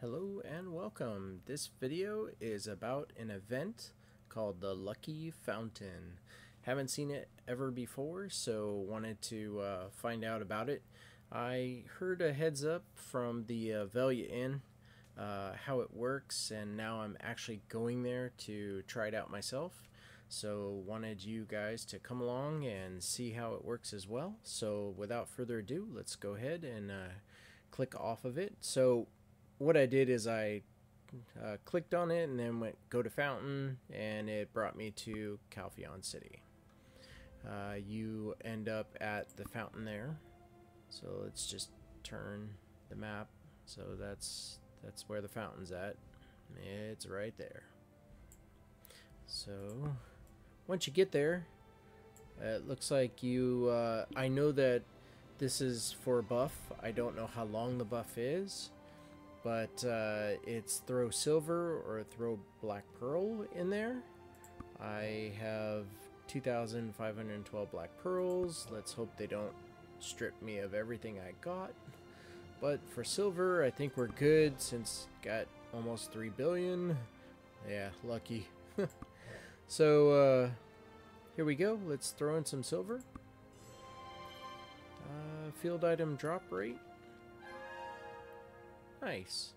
Hello and welcome. This video is about an event called The Lucky Fountain. Haven't seen it ever before, so wanted to find out about it. I heard a heads up from the Velia Inn how it works, and now I'm actually going there to try it out myself. So wanted you guys to come along and see how it works as well. So without further ado, let's go ahead and click off of it. So what I did is I clicked on it and then went go to fountain, and it brought me to Calpheon City. You end up at the fountain there. So let's just turn the map. So that's where the fountain's at. It's right there. So once you get there, it looks like you I know that this is for a buff. I don't know how long the buff is, but it's throw silver or throw black pearl in there. I have 2,512 black pearls. Let's hope they don't strip me of everything I got. But for silver, I think we're good since got almost 3 billion. Yeah, lucky. So here we go. Let's throw in some silver. Field item drop rate. Nice.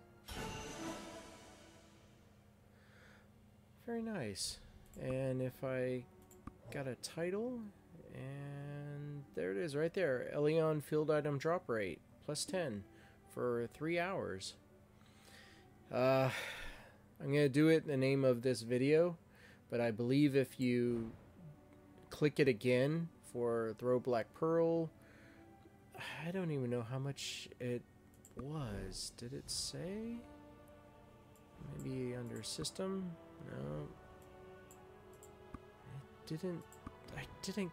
Very nice. And if I got a title, and there it is right there. Elyon field item drop rate, plus 10 for 3 hours. I'm going to do it in the name of this video, but I believe if you click it again for throw black pearl, I don't even know how much it was. Did it say? Maybe under system? No. I didn't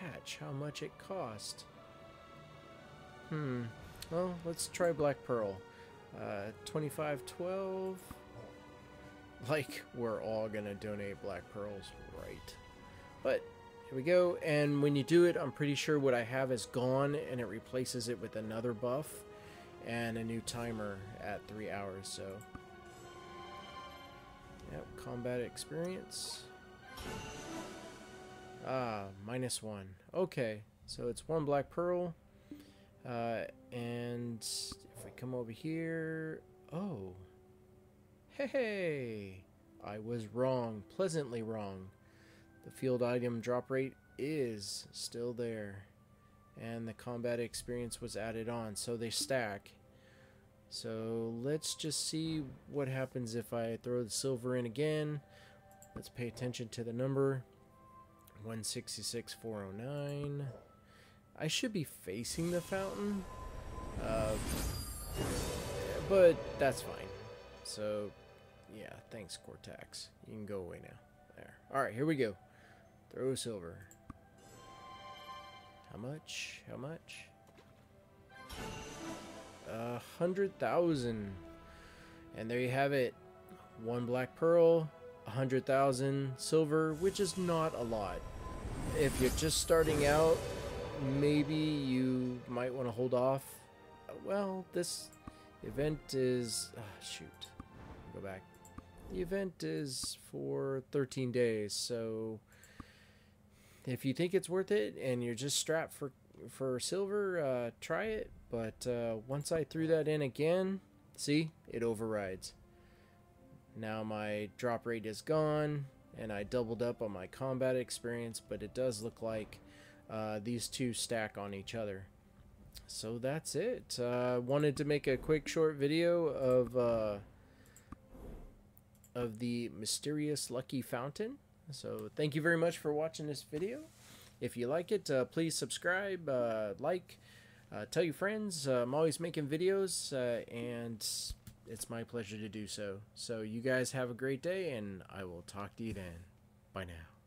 catch how much it cost. Well, let's try black pearl. 2512. Like, we're all gonna donate black pearls, right? But here we go. And when you do it, I'm pretty sure what I have is gone, and it replaces it with another buff and a new timer at 3 hours. So yep, combat experience, -1. Okay, so it's 1 black pearl, and if we come over here, oh hey, I was wrong, pleasantly wrong. The field item drop rate is still there, and the combat experience was added on, so they stack. So let's just see what happens if I throw the silver in again. Let's pay attention to the number. 166,409. I should be facing the fountain, but that's fine. So yeah, thanks Cortex, you can go away now. There. Alright, here we go. Throw silver. How much? How much? 100,000. And there you have it. 1 black pearl, 100,000 silver, which is not a lot. If you're just starting out, maybe you might want to hold off. Well, this event is... shoot. Go back. The event is for 13 days, so... if you think it's worth it and you're just strapped for silver, try it. But once I threw that in again, see, it overrides. Now my drop rate is gone, and I doubled up on my combat experience, but it does look like these two stack on each other. So that's it. Wanted to make a quick short video of the mysterious Lucky Fountain. So thank you very much for watching this video. If you like it, please subscribe, like, tell your friends. I'm always making videos, and it's my pleasure to do so. So you guys have a great day, and I will talk to you then. Bye now.